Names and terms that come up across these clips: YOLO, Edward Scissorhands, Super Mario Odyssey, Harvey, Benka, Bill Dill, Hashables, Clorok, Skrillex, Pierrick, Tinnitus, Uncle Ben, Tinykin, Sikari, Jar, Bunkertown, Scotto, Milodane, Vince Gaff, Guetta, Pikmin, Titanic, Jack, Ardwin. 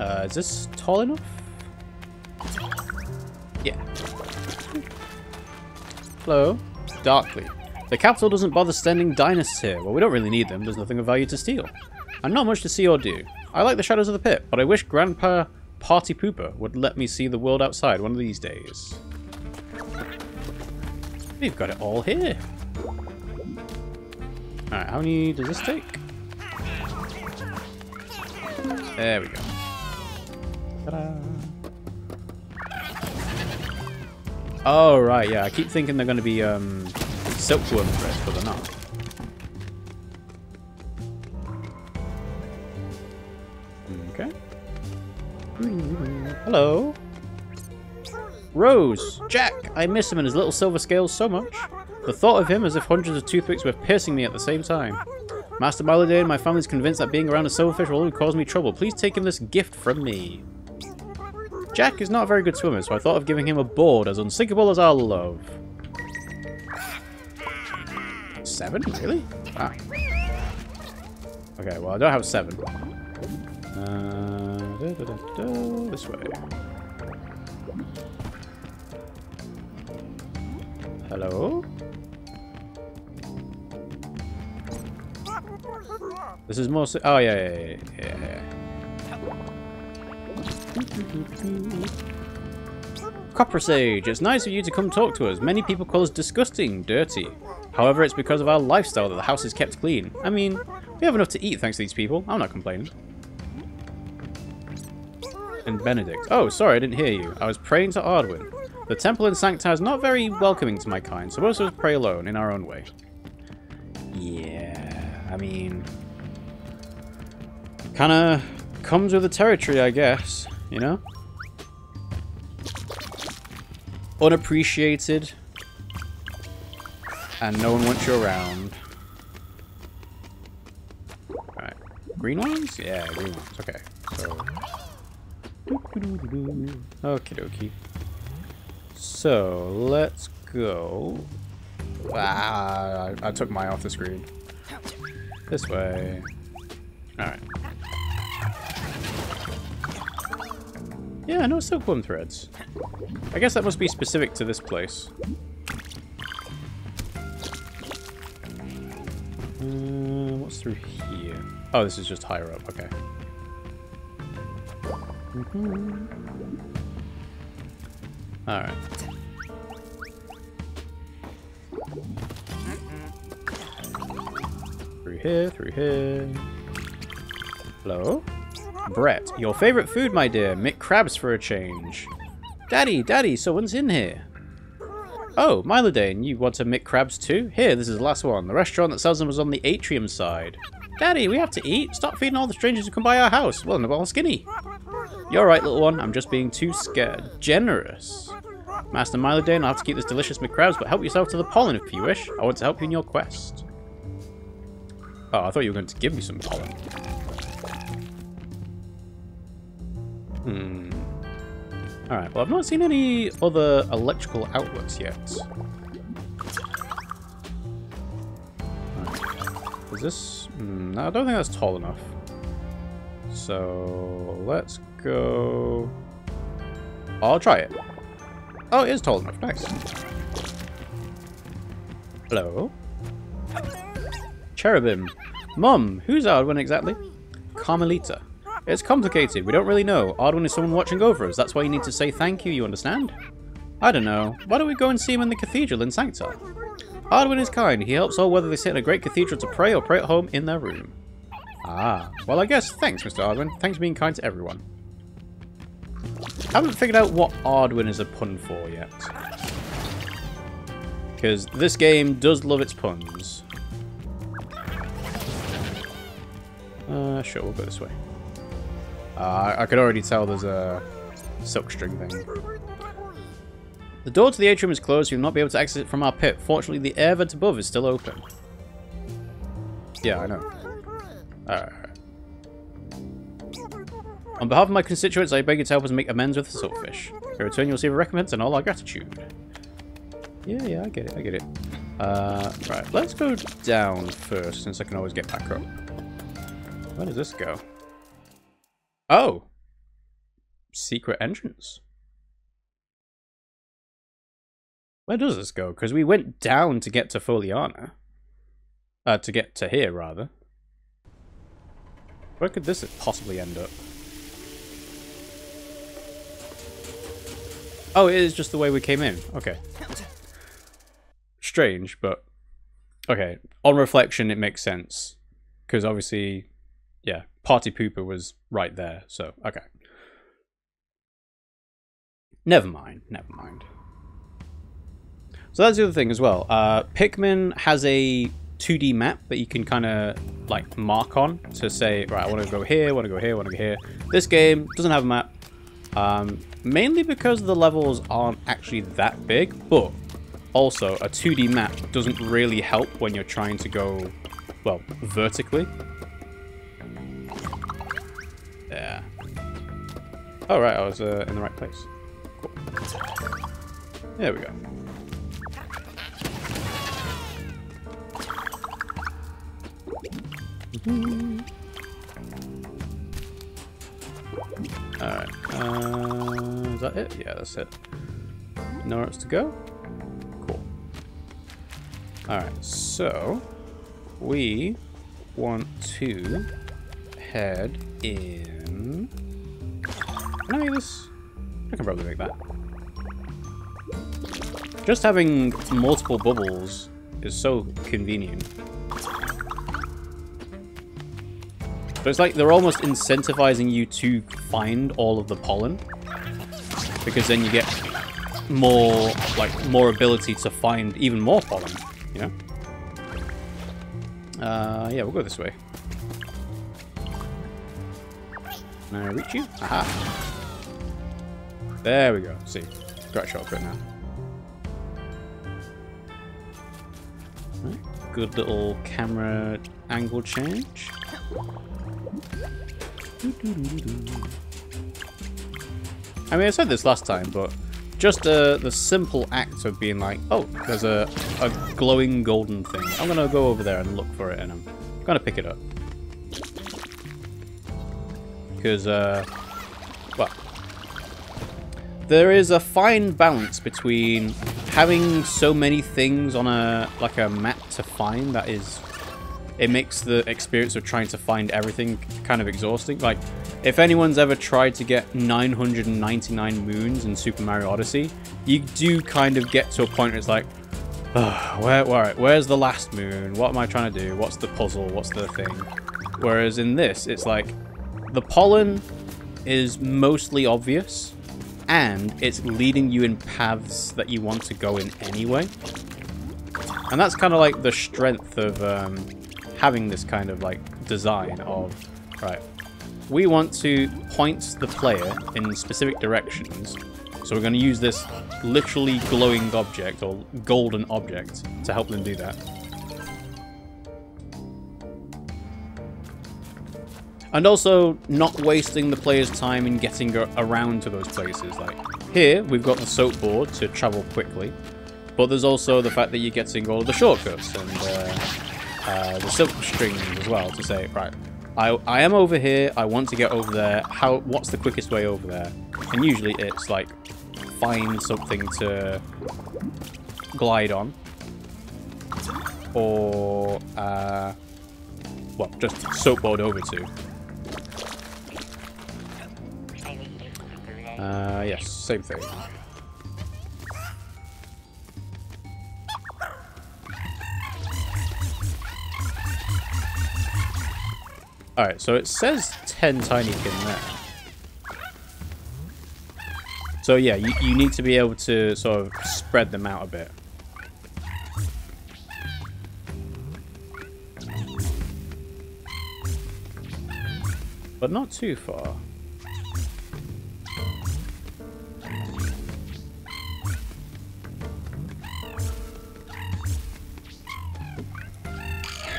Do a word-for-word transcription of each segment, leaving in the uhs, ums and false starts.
Uh, is this tall enough? Yeah. Hello. Darkly. The capital doesn't bother sending dinosaurs here. Well, we don't really need them. There's nothing of value to steal. And not much to see or do. I like the shadows of the pit, but I wish Grandpa Party Pooper would let me see the world outside one of these days. We've got it all here. Alright, how many does this take? There we go. Ta-da! Oh, right, yeah. I keep thinking they're going to be um, silkworm threads, but they're not. Okay. Hello. Rose! Jack! I miss him and his little silver scales so much. The thought of him as if hundreds of toothpicks were piercing me at the same time. Master Milodane and my family's convinced that being around a silverfish will only cause me trouble. Please take him this gift from me. Jack is not a very good swimmer, so I thought of giving him a board as unsinkable as our love. Seven? Really? Ah. Okay, well, I don't have seven. Uh, da, da, da, da, this way. Hello? This is mostly... Oh, yeah, yeah, yeah, yeah. Copper Sage, it's nice of you to come talk to us. Many people call us disgusting, dirty. However, it's because of our lifestyle that the house is kept clean. I mean, we have enough to eat thanks to these people. I'm not complaining. And Benedict. Oh, sorry, I didn't hear you. I was praying to Ardwin. The temple in Sancta is not very welcoming to my kind, so most of us pray alone, in our own way. Yeah, I mean... Kinda comes with the territory, I guess, you know? Unappreciated. And no one wants you around. Alright. Green ones? Yeah, green ones. Okay. So. Okie dokie. So, let's go. Ah, I, I took mine off the screen. This way. Alright. Yeah, no silkworm threads. I guess that must be specific to this place. Uh, what's through here? Oh, this is just higher up. Okay. Mm-hmm. All right. Through here, through here. Hello? Brett, your favorite food, my dear. Mick crabs for a change. Daddy, Daddy, someone's in here. Oh, Milodane, you want to Mick crabs too? Here, this is the last one. The restaurant that sells them was on the atrium side. Daddy, we have to eat. Stop feeding all the strangers who come by our house. Well, they're all skinny. You're right, little one. I'm just being too scared. Generous. Master Milodane, I'll have to keep this delicious Mick crabs, but help yourself to the pollen if you wish. I want to help you in your quest. Oh, I thought you were going to give me some pollen. Hmm. Alright, well I've not seen any other electrical outlets yet. Right. Is this... Hmm, no, I don't think that's tall enough. So... Let's go... I'll try it. Oh, it is tall enough. Nice. Hello? Cherubim. Mum, who's Ardwin exactly? Carmelita. It's complicated. We don't really know. Ardwin is someone watching over us. That's why you need to say thank you, you understand? I don't know. Why don't we go and see him in the cathedral in Sancta? Ardwin is kind. He helps all whether they sit in a great cathedral to pray or pray at home in their room. Ah. Well, I guess thanks, Mister Ardwin. Thanks for being kind to everyone. I haven't figured out what Ardwin is a pun for yet. Because this game does love its puns. Uh, sure, we'll go this way. Uh, I could already tell there's a silk string thing. The door to the atrium is closed, so you'll not be able to exit from our pit. Fortunately, the air vent above is still open. Yeah, I know. Alright. On behalf of my constituents, I beg you to help us make amends with the saltfish. In return, you'll receive a recompense and all our gratitude. Yeah, yeah, I get it, I get it. Uh, right, let's go down first, since I can always get back up. Where does this go? Oh! secret entrance. Where does this go? Because we went down to get to Foliana. Uh, to get to here, rather. Where could this possibly end up? Oh, it is just the way we came in. Okay. Strange, but... Okay, on reflection, it makes sense. Because obviously, yeah, Party Pooper was right there, so, okay. Never mind, never mind. So that's the other thing as well. Uh, Pikmin has a two D map that you can kind of like mark on to say, right, I want to go here, want to go here, want to go here. This game doesn't have a map, um, mainly because the levels aren't actually that big, but also a two D map doesn't really help when you're trying to go, well, vertically. Yeah. Oh, right, I was uh, in the right place. Cool. There we go. Alright, uh, is that it? Yeah, that's it. Nowhere else to go? Cool. Alright, so we want to head in... Can I make this? I can probably make that. Just having multiple bubbles is so convenient. So it's like they're almost incentivizing you to find all of the pollen, because then you get more, like, more ability to find even more pollen, you know? Uh, yeah, we'll go this way. Can I reach you? Aha! There we go. See, got a shortcut now. Right. Good little camera angle change. I mean, I said this last time, but just uh, the simple act of being like, oh, there's a, a glowing golden thing. I'm going to go over there and look for it, and I'm going to pick it up. Because, uh, well, there is a fine balance between having so many things on a, like a map to find that is... It makes the experience of trying to find everything kind of exhausting. Like, if anyone's ever tried to get nine hundred ninety-nine moons in Super Mario Odyssey, you do kind of get to a point where it's like, oh, where, where, where's the last moon? What am I trying to do? What's the puzzle? What's the thing? Whereas in this, it's like, the pollen is mostly obvious, and it's leading you in paths that you want to go in anyway. And that's kind of like the strength of... Um, having this kind of like design of, right, we want to point the player in specific directions, so we're going to use this literally glowing object or golden object to help them do that. And also not wasting the player's time in getting around to those places. Like here we've got the soap board to travel quickly, but there's also the fact that you're getting all the shortcuts and uh, Uh, the silk strings as well to say, right, I, I am over here, I want to get over there, how, what's the quickest way over there? And usually it's like, find something to glide on, or, uh, well, just soapboard over to. Uh, yes, same thing. Alright, so it says ten Tinykin there. So yeah, you, you need to be able to sort of spread them out a bit. But not too far.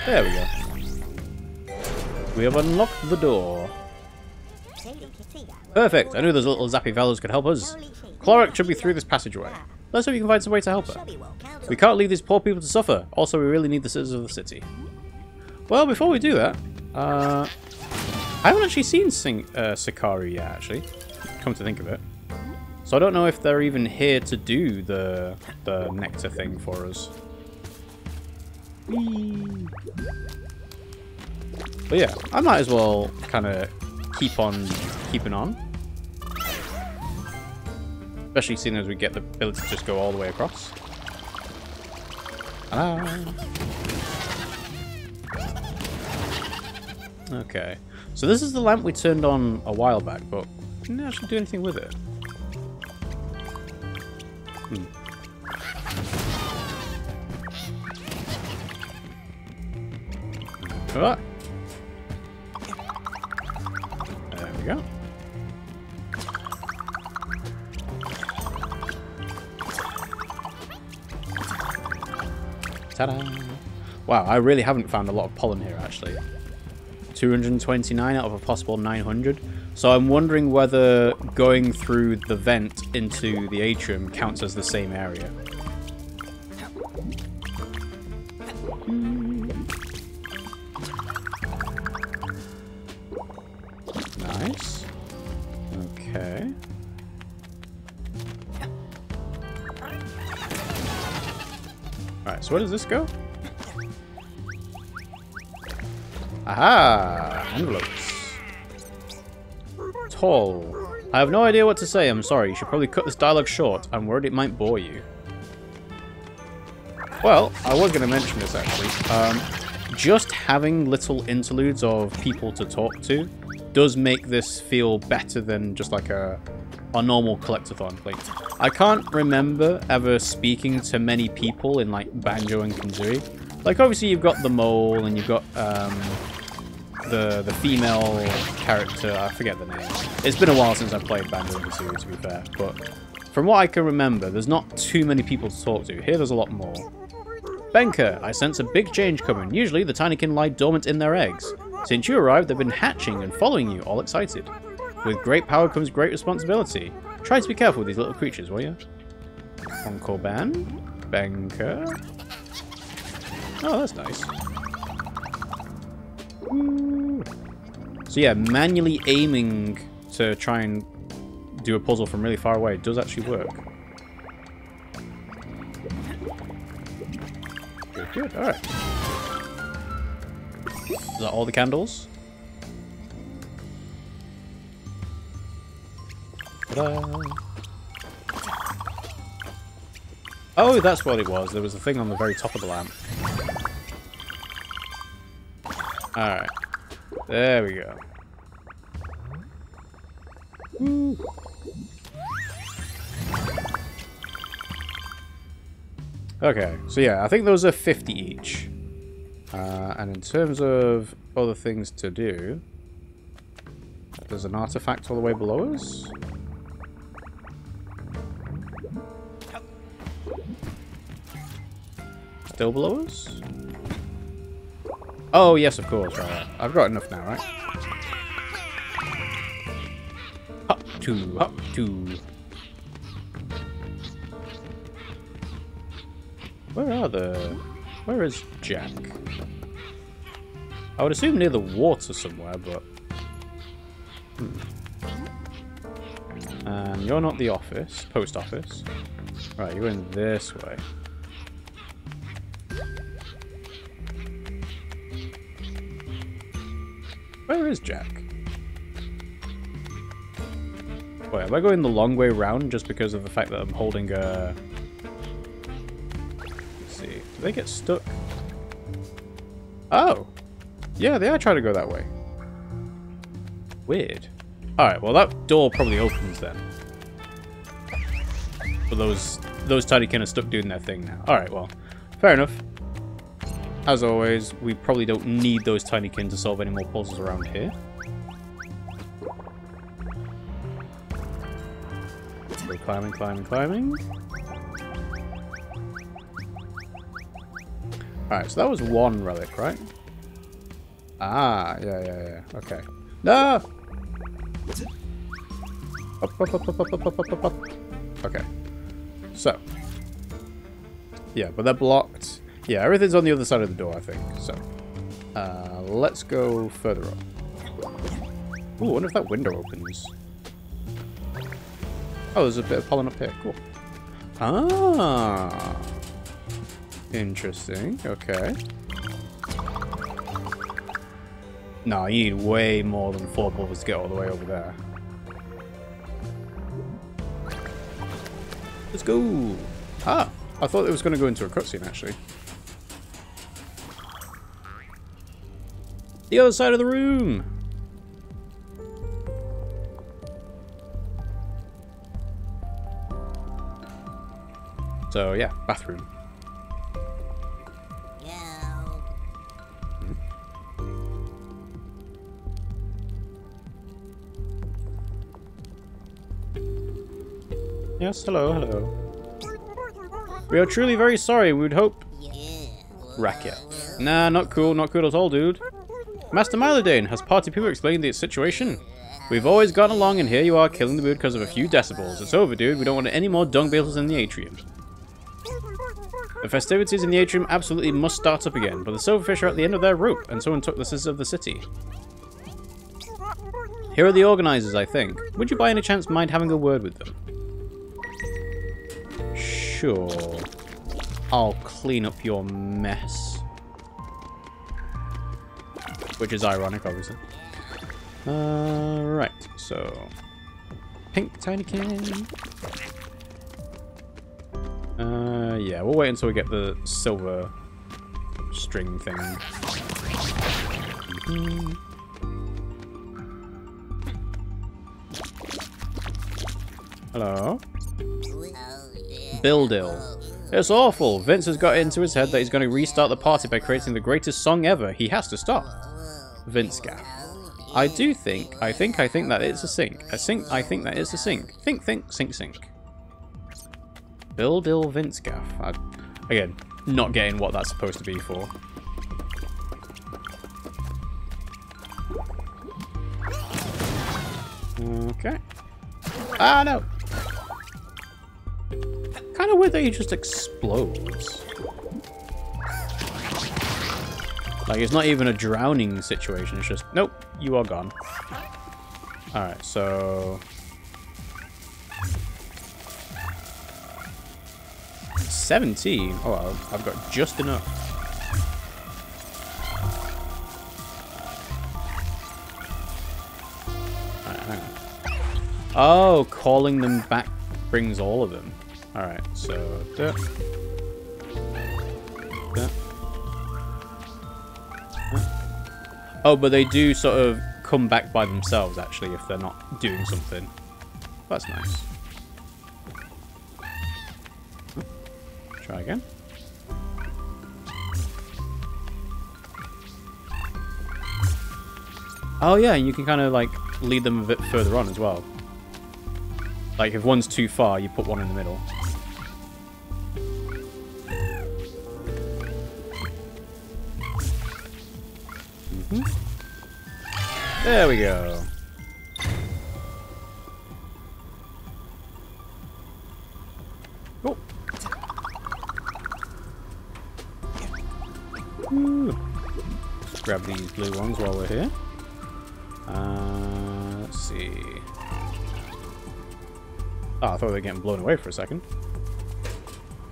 There we go. We have unlocked the door. Perfect! I knew those little zappy fellows could help us. Clorok should be through this passageway. Let's hope you can find some way to help her. We can't leave these poor people to suffer. Also, we really need the citizens of the city. Well, before we do that, uh, I haven't actually seen Sing uh, Sikari yet, actually. come to think of it. So I don't know if they're even here to do the the nectar thing for us. Whee. But yeah, I might as well kind of keep on keeping on. Especially seeing as we get the ability to just go all the way across. Ah. Okay. So this is the lamp we turned on a while back, but we didn't actually do anything with it. Hmm. Ah. There we go. Ta-da! Wow, I really haven't found a lot of pollen here, actually. two hundred twenty-nine out of a possible nine hundred. So I'm wondering whether going through the vent into the atrium counts as the same area. Nice. Okay. Alright, so where does this go? Aha! Envelopes. Tall. I have no idea what to say, I'm sorry. You should probably cut this dialogue short. I'm worried it might bore you. Well, I was going to mention this, actually. Um, just having little interludes of people to talk to does make this feel better than just like a, a normal collectathon. Like, I can't remember ever speaking to many people in like Banjo and Kazooie. Like, obviously you've got the mole and you've got... Um, The, the female character, I forget the name. It's been a while since I've played Banjo and Kazooie, to be fair, but from what I can remember, there's not too many people to talk to. Here there's a lot more. Benka, I sense a big change coming. Usually the Tinykin lie dormant in their eggs. Since you arrived, they've been hatching and following you, all excited. With great power comes great responsibility. Try to be careful with these little creatures, will you? Uncle Ben? Benka? Oh, that's nice. So yeah, manually aiming to try and do a puzzle from really far away does actually work. Good, good, alright. Is that all the candles? Ta-da. Oh, that's what it was. There was a thing on the very top of the lamp. Alright. There we go. Woo. Okay, so yeah, I think those are fifty each. Uh, and in terms of other things to do, there's an artifact all the way below us. Still below us? Oh, yes, of course. Right. I've got enough now, right? Hop two, hop two. Where are the... Where is Jack? I would assume near the water somewhere, but... Hmm. Um, you're not the office. Post office. Right, you're in this way. Where is Jack? Wait, am I going the long way round just because of the fact that I'm holding a... Let's see. Do they get stuck? Oh! Yeah, they are trying to go that way. Weird. Alright, well that door probably opens then. But those, those Tinykin are stuck doing their thing now. Alright, well. Fair enough. As always, we probably don't need those Tinykin to solve any more puzzles around here. We're climbing, climbing, climbing. Alright, so that was one relic, right? Ah, yeah, yeah, yeah. Okay. No! Up, up, up, up, up, up, up, up, up. Okay. So. Yeah, but they're blocked. Yeah, everything's on the other side of the door, I think. So, uh, let's go further up. Ooh, I wonder if that window opens. Oh, there's a bit of pollen up here. Cool. Ah. Interesting. Okay. Nah, you need way more than four bubbles to get all the way over there. Let's go. Ah, I thought it was going to go into a cutscene, actually. The other side of the room. So yeah, bathroom. No. Yes, hello, hello. We are truly very sorry. We would hope. Yeah. Racket. Nah, not cool, not cool at all, dude. Master Milodane, has party people explained the situation? We've always gone along and here you are killing the mood because of a few decibels. It's over, dude. We don't want any more dung beetles in the atrium. The festivities in the atrium absolutely must start up again, but the silverfish are at the end of their rope and someone took the scissors of the city. Here are the organisers, I think. Would you by any chance mind having a word with them? Sure. I'll clean up your mess. Which is ironic, obviously. Uh, right, so... Pink Tinykin. Uh, yeah, we'll wait until we get the silver string thing. Mm-hmm. Hello? Bill Dill. It's awful. Vince has got into his head that he's going to restart the party by creating the greatest song ever. He has to stop. Vince Gaff. I do think, I think, I think that it's a sink. I think, I think that it's a sink. Think, think, sink, sink. Bill Dill Vince Gaff. I, again, not getting what that's supposed to be for. Okay. Ah, no. Kind of weird that he just explodes. Like, it's not even a drowning situation. It's just, nope, you are gone. All right, so... seventeen. Oh, I've got just enough. All right, hang on. Oh, calling them back brings all of them. All right, so... Duh. Duh. Oh, but they do sort of come back by themselves, actually, if they're not doing something. That's nice. Try again. Oh, yeah, and you can kind of, like, lead them a bit further on as well. Like, if one's too far, you put one in the middle. There we go. Oh. Let's grab these blue ones while we're here. Uh, let's see. Oh, I thought they were getting blown away for a second.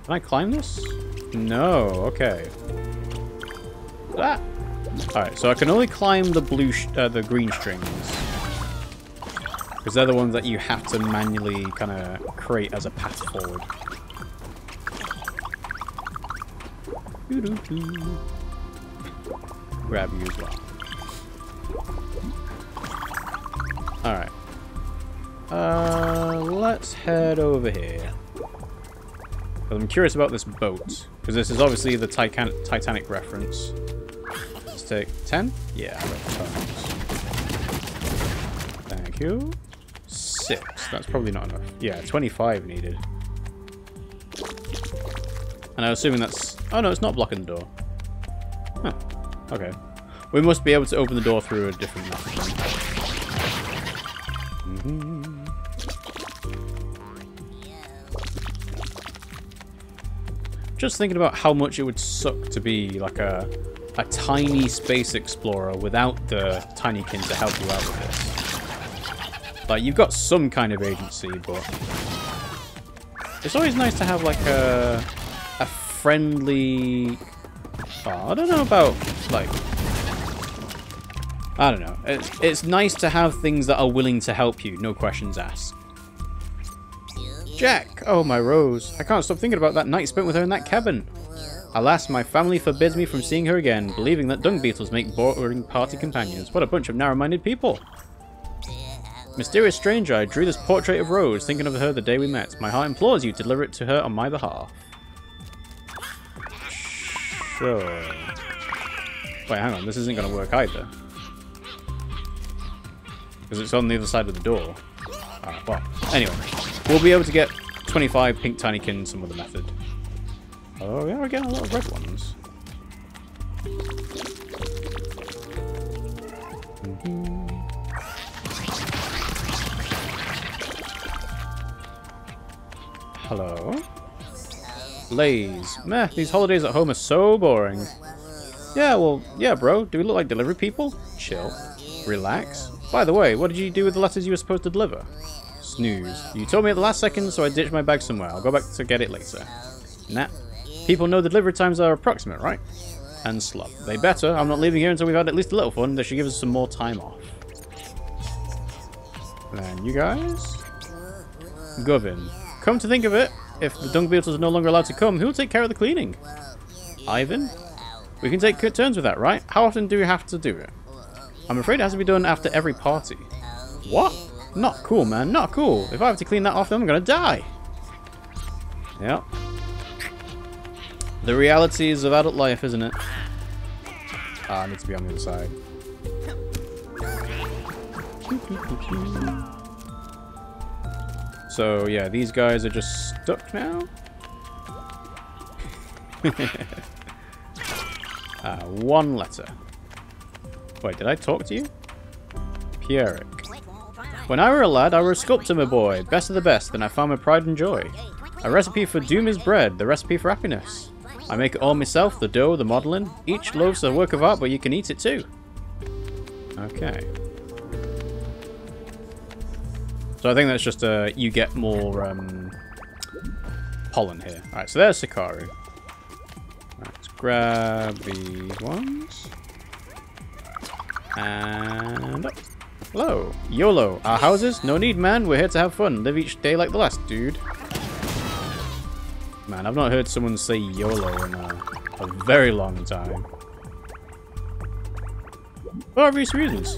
Can I climb this? No, okay. Ah! Alright, so I can only climb the blue, sh uh, the green strings. Because they're the ones that you have to manually kind of create as a path forward. Doo-doo-doo. Grab you as well. Alright. Uh, let's head over here. I'm curious about this boat. Because this is obviously the Titan Titanic reference. Take ten? Yeah, I got five. Thank you. Six. That's probably not enough. Yeah, twenty-five needed. And I'm assuming that's... Oh, no, it's not blocking the door. Huh. Okay. We must be able to open the door through a different map. Mm-hmm. Just thinking about how much it would suck to be like a... a tiny space explorer without the Tinykin to help you out with this. Like, you've got some kind of agency, but it's always nice to have, like, a, a friendly... Oh, I don't know about, like... I don't know. It's, it's nice to have things that are willing to help you, no questions asked. Jack! Oh, my Rose. I can't stop thinking about that night spent with her in that cabin. Alas, my family forbids me from seeing her again, believing that dung beetles make boring party companions. What a bunch of narrow-minded people. Mysterious stranger, I drew this portrait of Rose, thinking of her the day we met. My heart implores you to deliver it to her on my behalf. Sure. Wait, hang on. This isn't going to work either. Because it's on the other side of the door. Alright, well, anyway. We'll be able to get twenty-five pink Tinykin some other method. Oh, yeah, we're getting a lot of red ones. Hello? Lays. Meh, these holidays at home are so boring. Yeah, well, yeah, bro. Do we look like delivery people? Chill. Relax. By the way, what did you do with the letters you were supposed to deliver? Snooze. You told me at the last second, so I ditched my bag somewhere. I'll go back to get it later. Nah. People know the delivery times are approximate, right? And slump. They better. I'm not leaving here until we've had at least a little fun. They should give us some more time off. And you guys? Govin. Come to think of it, if the dung beetles are no longer allowed to come, who'll take care of the cleaning? Ivan? We can take turns with that, right? How often do we have to do it? I'm afraid it has to be done after every party. What? Not cool, man. Not cool. If I have to clean that off, then I'm gonna die. Yep. The realities of adult life, isn't it? Ah, I need to be on the other side. So, yeah, these guys are just stuck now. uh, one letter. Wait, did I talk to you? Pierrick. When I were a lad, I were a sculptor, my boy. Best of the best, and I found my pride and joy. A recipe for doom is bread, the recipe for happiness. I make it all myself, the dough, the modelling. Each loave's a work of art, but you can eat it too. Okay. So I think that's just, uh, you get more, um, pollen here. Alright, so there's Sikari. Right, let's grab these ones. And up. Hello. YOLO. Our houses? No need, man. We're here to have fun. Live each day like the last, dude. Man, I've not heard someone say YOLO in a, a very long time. For obvious reasons.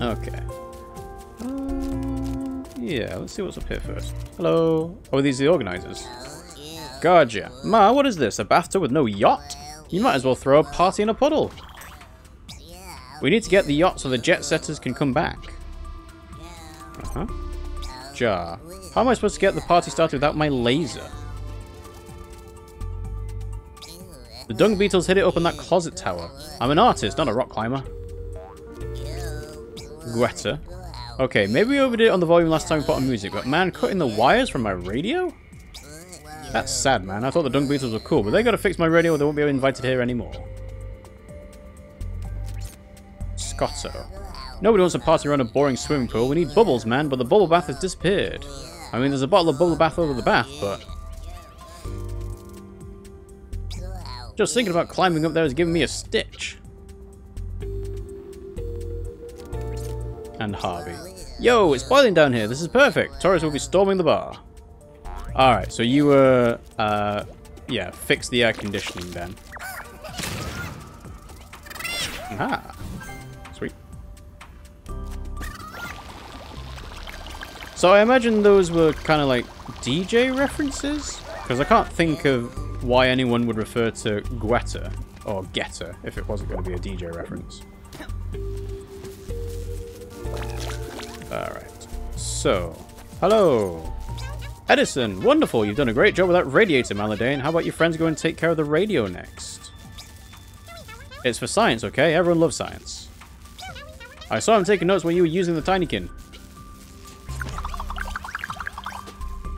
Okay. Uh, yeah, let's see what's up here first. Hello. Oh, are these the organisers? Gotcha. Ma, what is this? A bathtub with no yacht? You might as well throw a party in a puddle. We need to get the yacht so the jet setters can come back. Uh-huh. Jar. How am I supposed to get the party started without my laser? The dung beetles hid it up in that closet tower. I'm an artist, not a rock climber. Guetta. Okay, maybe we overdid it on the volume last time we put on music, but man, cutting the wires from my radio? That's sad, man. I thought the dung beetles were cool, but they gotta fix my radio or they won't be invited here anymore. Scotto. Nobody wants to party around a boring swimming pool. We need bubbles, man, but the bubble bath has disappeared. I mean, there's a bottle of bubble bath over the bath, but... just thinking about climbing up there is giving me a stitch. And Harvey. Yo, it's boiling down here. This is perfect. Tourists will be storming the bar. Alright, so you were... Uh, uh, yeah, fix the air conditioning then. Ah. So I imagine those were kind of like D J references? Because I can't think of why anyone would refer to Guetta or Getter if it wasn't going to be a D J reference. Alright. So, hello. Edison, wonderful. You've done a great job with that radiator, Milodane. How about your friends go and take care of the radio next? It's for science, okay? Everyone loves science. I saw him taking notes when you were using the Tinykin.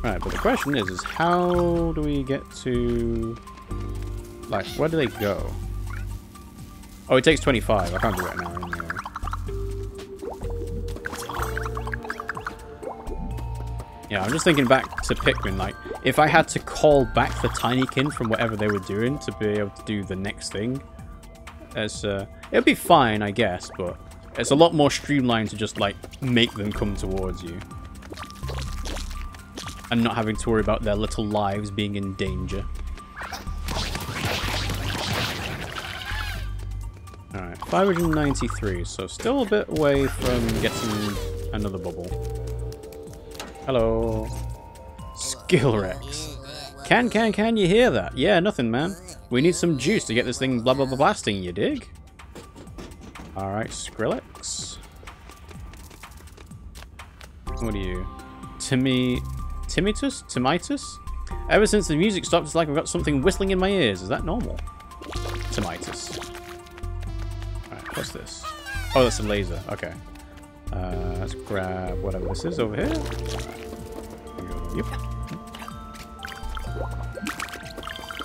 Right, but the question is, is how do we get to... like, where do they go? Oh, it takes twenty-five. I can't do it now, anyway. Yeah, I'm just thinking back to Pikmin, like, if I had to call back the Tinykin from whatever they were doing to be able to do the next thing, as, uh, it would be fine, I guess, but it's a lot more streamlined to just, like, make them come towards you. And not having to worry about their little lives being in danger. Alright, five hundred ninety-three, so still a bit away from getting another bubble. Hello. Skrillex. Can, can, can you hear that? Yeah, nothing, man. We need some juice to get this thing blah blah blah blasting, you dig? Alright, Skrillex. What are you? Timmy... Tinnitus? Tinnitus? Ever since the music stopped, it's like I've got something whistling in my ears. Is that normal? Tinnitus. Alright, what's this? Oh, that's a laser. Okay. Uh, let's grab whatever this is over here. Yep.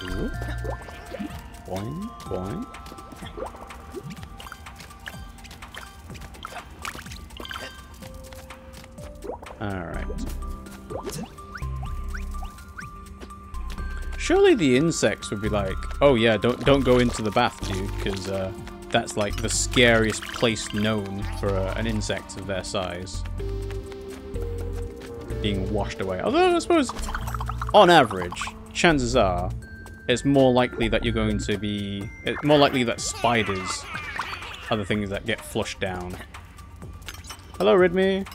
Ooh. Boing, boing. Alright. Surely the insects would be like, oh yeah, don't don't go into the bath, dude, because uh, that's like the scariest place known for uh, an insect of their size. Being washed away. Although I suppose, on average, chances are, it's more likely that you're going to be... It's more likely that spiders are the things that get flushed down. Hello, Ridme.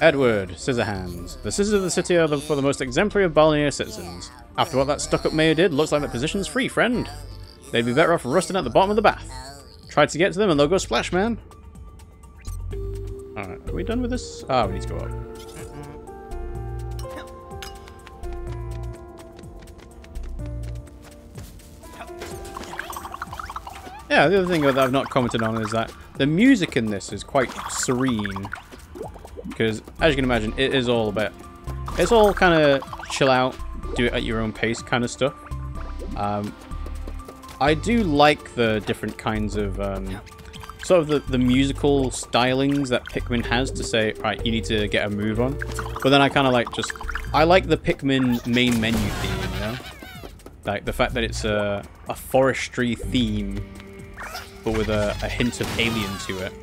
Edward Scissorhands. The scissors of the city are the, for the most exemplary of balneary citizens. After what that stuck-up mayor did, looks like that position's free, friend. They'd be better off rusting at the bottom of the bath. Try to get to them and they'll go splash, man. Alright, are we done with this? Ah, we need to go up. Yeah, the other thing that I've not commented on is that the music in this is quite serene. Because, as you can imagine, it is all about... It's all kind of chill out, do it at your own pace kind of stuff. Um, I do like the different kinds of... Um, sort of the, the musical stylings that Pikmin has to say, right, you need to get a move on. But then I kind of like just... I like the Pikmin main menu theme, you know? Like, the fact that it's a, a forestry theme, but with a, a hint of alien to it.